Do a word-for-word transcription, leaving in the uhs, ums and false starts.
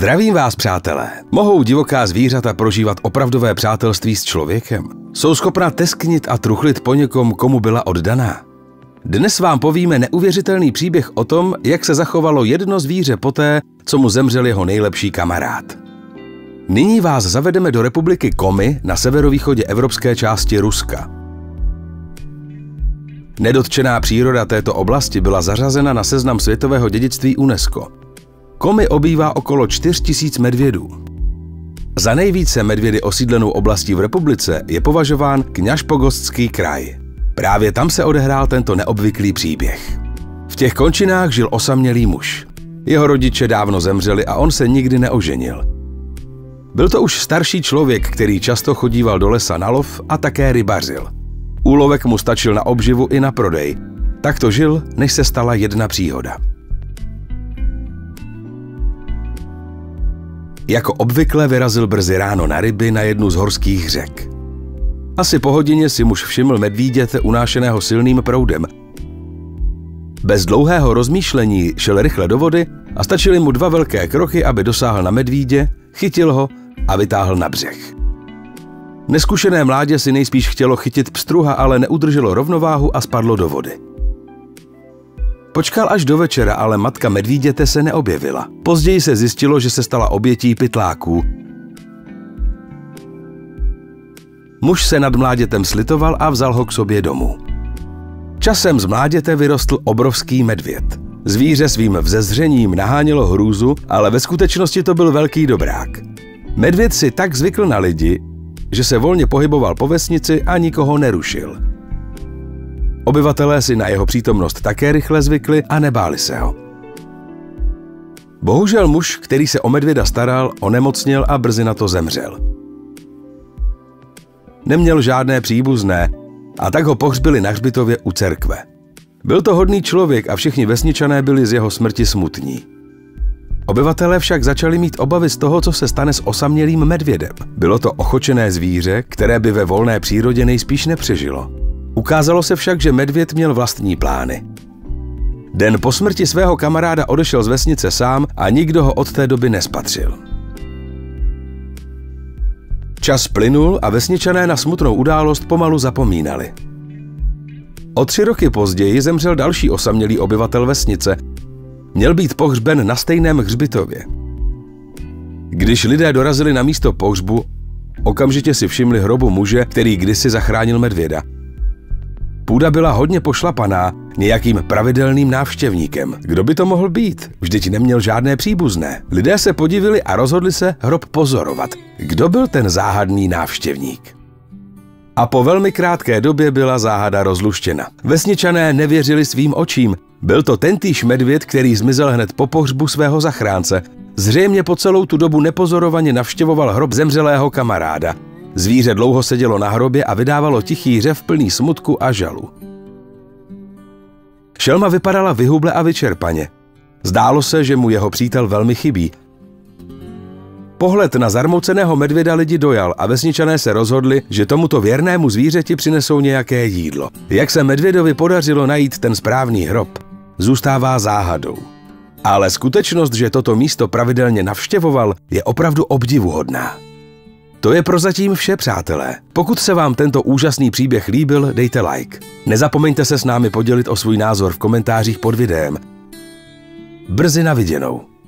Zdravím vás, přátelé! Mohou divoká zvířata prožívat opravdové přátelství s člověkem? Jsou schopna tesknit a truchlit po někom, komu byla oddaná? Dnes vám povíme neuvěřitelný příběh o tom, jak se zachovalo jedno zvíře poté, co mu zemřel jeho nejlepší kamarád. Nyní vás zavedeme do republiky Komi na severovýchodě evropské části Ruska. Nedotčená příroda této oblasti byla zařazena na seznam světového dědictví UNESCO. Komi obývá okolo čtyři tisíce medvědů. Za nejvíce medvědy osídlenou oblastí v republice je považován Kňažpogostský kraj. Právě tam se odehrál tento neobvyklý příběh. V těch končinách žil osamělý muž. Jeho rodiče dávno zemřeli a on se nikdy neoženil. Byl to už starší člověk, který často chodíval do lesa na lov a také rybařil. Úlovek mu stačil na obživu i na prodej. Tak to žil, než se stala jedna příhoda. Jako obvykle vyrazil brzy ráno na ryby na jednu z horských řek. Asi po hodině si muž všiml medvíděte unášeného silným proudem. Bez dlouhého rozmýšlení šel rychle do vody a stačily mu dva velké kroky, aby dosáhl na medvídě, chytil ho a vytáhl na břeh. Neskušené mládě si nejspíš chtělo chytit pstruha, ale neudrželo rovnováhu a spadlo do vody. Počkal až do večera, ale matka medvíděte se neobjevila. Později se zjistilo, že se stala obětí pytláků. Muž se nad mládětem slitoval a vzal ho k sobě domů. Časem z mláděte vyrostl obrovský medvěd. Zvíře svým vzezřením nahánělo hrůzu, ale ve skutečnosti to byl velký dobrák. Medvěd si tak zvykl na lidi, že se volně pohyboval po vesnici a nikoho nerušil. Obyvatelé si na jeho přítomnost také rychle zvykli a nebáli se ho. Bohužel muž, který se o medvěda staral, onemocněl a brzy na to zemřel. Neměl žádné příbuzné a tak ho pohřbili na hřbitově u cerkve. Byl to hodný člověk a všichni vesničané byli z jeho smrti smutní. Obyvatelé však začali mít obavy z toho, co se stane s osamělým medvědem. Bylo to ochočené zvíře, které by ve volné přírodě nejspíš nepřežilo. Ukázalo se však, že medvěd měl vlastní plány. Den po smrti svého kamaráda odešel z vesnice sám a nikdo ho od té doby nespatřil. Čas plynul a vesničané na smutnou událost pomalu zapomínali. O tři roky později zemřel další osamělý obyvatel vesnice. Měl být pohřben na stejném hřbitově. Když lidé dorazili na místo pohřbu, okamžitě si všimli hrobu muže, který kdysi zachránil medvěda. Půda byla hodně pošlapaná nějakým pravidelným návštěvníkem. Kdo by to mohl být? Vždyť neměl žádné příbuzné. Lidé se podivili a rozhodli se hrob pozorovat. Kdo byl ten záhadný návštěvník? A po velmi krátké době byla záhada rozluštěna. Vesničané nevěřili svým očím. Byl to tentýž medvěd, který zmizel hned po pohřbu svého zachránce. Zřejmě po celou tu dobu nepozorovaně navštěvoval hrob zemřelého kamaráda. Zvíře dlouho sedělo na hrobě a vydávalo tichý řev plný smutku a žalu. Šelma vypadala vyhuble a vyčerpaně. Zdálo se, že mu jeho přítel velmi chybí. Pohled na zarmouceného medvěda lidi dojal a vesničané se rozhodli, že tomuto věrnému zvířeti přinesou nějaké jídlo. Jak se medvědovi podařilo najít ten správný hrob, zůstává záhadou. Ale skutečnost, že toto místo pravidelně navštěvoval, je opravdu obdivuhodná. To je prozatím vše, přátelé. Pokud se vám tento úžasný příběh líbil, dejte like. Nezapomeňte se s námi podělit o svůj názor v komentářích pod videem. Brzy na viděnou.